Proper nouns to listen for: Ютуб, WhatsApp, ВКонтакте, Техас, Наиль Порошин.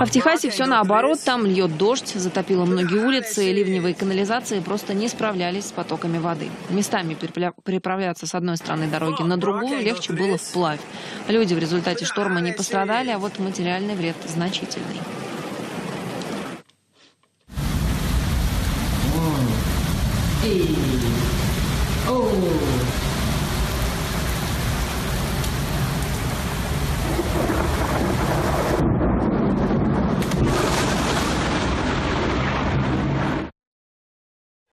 А в Техасе все наоборот. Там льет дождь, затопило многие улицы, ливневые канализации просто не справлялись с потоками воды. Местами переправляться с одной стороны дороги на другую легче было вплавь. Люди в результате шторма не пострадали, а вот материальный вред значительный.